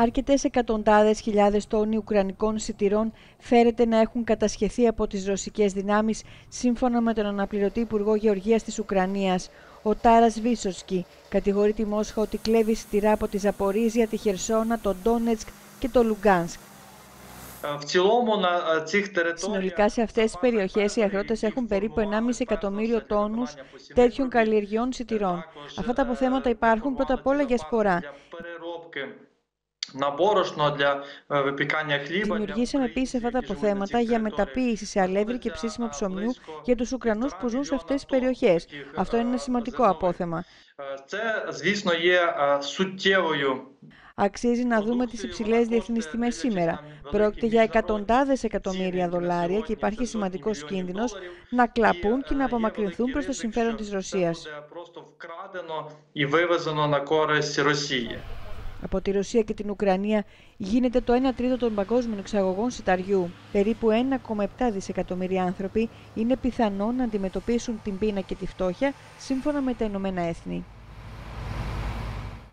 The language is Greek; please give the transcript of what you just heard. αρκετές εκατοντάδες χιλιάδες τόνοι ουκρανικών σιτηρών φέρεται να έχουν κατασχεθεί από τις ρωσικές δυνάμεις, σύμφωνα με τον αναπληρωτή Υπουργό Γεωργίας της Ουκρανίας. Ο Τάρας Βίσοσκη κατηγορεί τη Μόσχα ότι κλέβει σιτηρά από τη Ζαπορίζια, τη Χερσόνα, τον Ντόνετσκ και το Λουγκάνσκ. Συνολικά σε αυτές τις περιοχές οι αγρότες έχουν περίπου 1,5 εκατομμύριο τόνους τέτοιων καλλιεργειών σιτηρών. Αυτά τα αποθέματα υπάρχουν πρώτα απ' όλα για σπορά. Δημιουργήσαμε επίσης αυτά τα αποθέματα για μεταποίηση σε αλεύρι και ψήσιμο ψωμιού για τους Ουκρανούς που ζουν σε αυτές τις περιοχές. Αυτό είναι ένα σημαντικό απόθεμα. Αξίζει να δούμε τις υψηλές διεθνείς τιμές σήμερα. Πρόκειται για εκατοντάδες εκατομμύρια δολάρια και υπάρχει σημαντικός κίνδυνος να κλαπούν και να απομακρυνθούν προς το συμφέρον της Ρωσίας. Από τη Ρωσία και την Ουκρανία γίνεται το 1/3 των παγκόσμιων εξαγωγών σιταριού. Περίπου 1,7 δισεκατομμύρια άνθρωποι είναι πιθανό να αντιμετωπίσουν την πείνα και τη φτώχεια, σύμφωνα με τα Ηνωμένα Έθνη.